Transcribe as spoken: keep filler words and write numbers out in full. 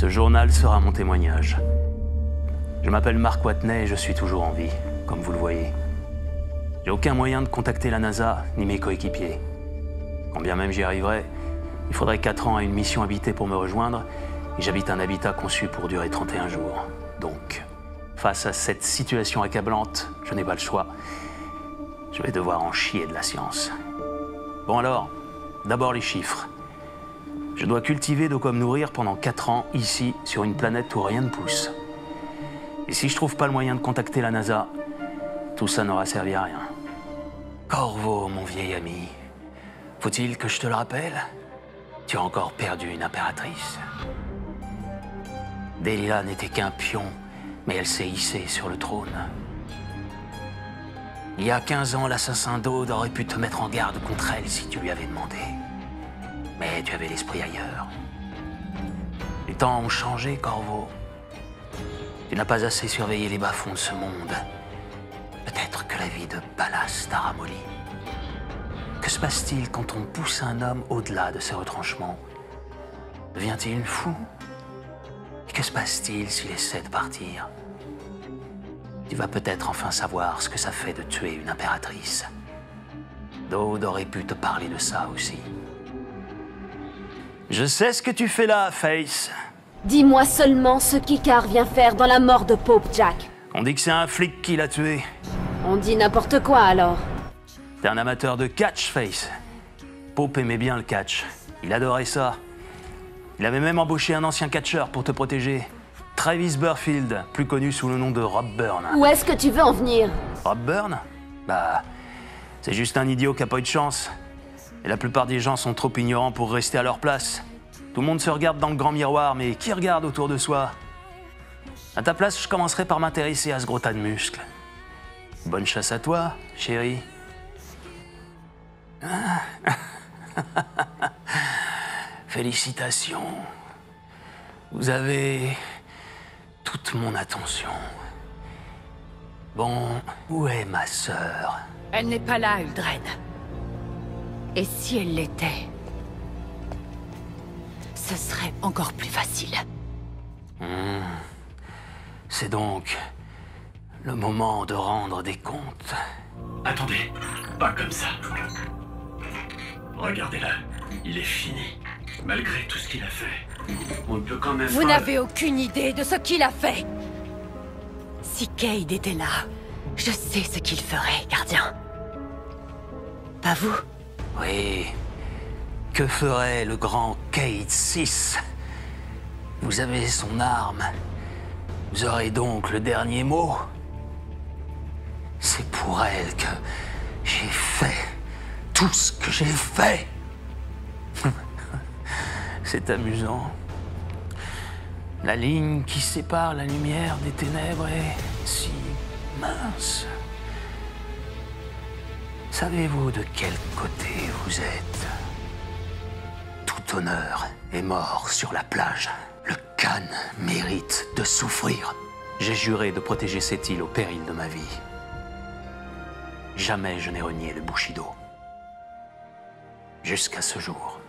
Ce journal sera mon témoignage. Je m'appelle Marc Watney et je suis toujours en vie, comme vous le voyez. J'ai aucun moyen de contacter la NASA, ni mes coéquipiers. Quand bien même j'y arriverais, il faudrait quatre ans à une mission habitée pour me rejoindre, et j'habite un habitat conçu pour durer trente et un jours. Donc, face à cette situation accablante, je n'ai pas le choix. Je vais devoir en chier de la science. Bon alors, d'abord les chiffres. Je dois cultiver de quoi me nourrir pendant quatre ans, ici, sur une planète où rien ne pousse. Et si je trouve pas le moyen de contacter la NASA, tout ça n'aura servi à rien. Corvo, mon vieil ami, faut-il que je te le rappelle? Tu as encore perdu une impératrice. Delilah n'était qu'un pion, mais elle s'est hissée sur le trône. Il y a quinze ans, l'assassin d'Aude aurait pu te mettre en garde contre elle si tu lui avais demandé. Mais tu avais l'esprit ailleurs. Les temps ont changé, Corvo. Tu n'as pas assez surveillé les bas-fonds de ce monde. Peut-être que la vie de Palace t'a ramolli. Que se passe-t-il quand on pousse un homme au-delà de ses retranchements? Devient-il fou? Et que se passe-t-il s'il essaie de partir? Tu vas peut-être enfin savoir ce que ça fait de tuer une impératrice. Dode aurait pu te parler de ça aussi. Je sais ce que tu fais là, Face. Dis-moi seulement ce qu'Icar vient faire dans la mort de Pope, Jack. On dit que c'est un flic qui l'a tué. On dit n'importe quoi, alors. T'es un amateur de catch, Face. Pope aimait bien le catch. Il adorait ça. Il avait même embauché un ancien catcheur pour te protéger. Travis Burfield, plus connu sous le nom de Rob Burn. Où est-ce que tu veux en venir? Rob Burn? Bah, c'est juste un idiot qui a pas eu de chance. Et la plupart des gens sont trop ignorants pour rester à leur place. Tout le monde se regarde dans le grand miroir, mais qui regarde autour de soi? À ta place, je commencerai par m'intéresser à ce gros tas de muscles. Bonne chasse à toi, chérie. Ah. Félicitations. Vous avez toute mon attention. Bon, où est ma sœur? Elle n'est pas là, Uldren. Et si elle l'était, ce serait encore plus facile. Mmh. C'est donc le moment de rendre des comptes. Attendez, pas comme ça. Regardez-la, il est fini. Malgré tout ce qu'il a fait, on ne peut quand même... Vous n'avez aucune idée de ce qu'il a fait. Si Cade était là, je sais ce qu'il ferait, gardien. Pas vous? Oui. Que ferait le grand Kate six? Vous avez son arme. Vous aurez donc le dernier mot. C'est pour elle que j'ai fait tout ce que j'ai fait. C'est amusant. La ligne qui sépare la lumière des ténèbres est si mince. Savez-vous de quel côté vous êtes? Tout honneur est mort sur la plage. Le Khan mérite de souffrir. J'ai juré de protéger cette île au péril de ma vie. Jamais je n'ai renié le Bushido. Jusqu'à ce jour.